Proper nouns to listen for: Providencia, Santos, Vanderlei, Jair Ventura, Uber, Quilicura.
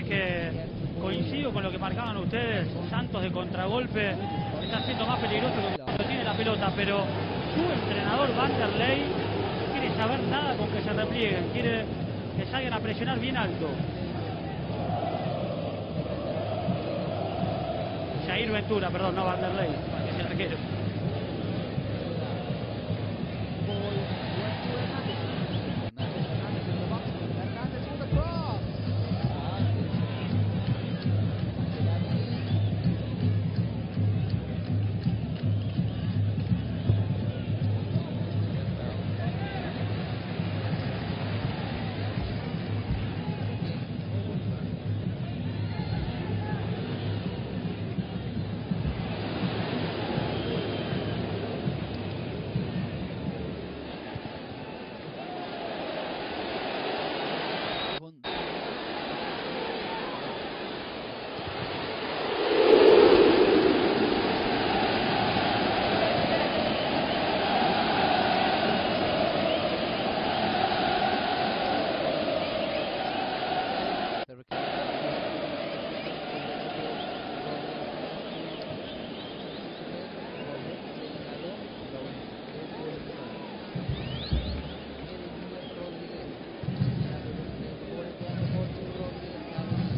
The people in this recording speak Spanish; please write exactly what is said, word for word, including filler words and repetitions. es que coincido con lo que marcaban ustedes. Santos de contragolpe está siendo más peligroso que cuando tiene la pelota, pero su entrenador Vanderlei no quiere saber nada con que se replieguen, quiere que salgan a presionar bien alto. Jair Ventura, perdón, no Vanderlei, es el arquero.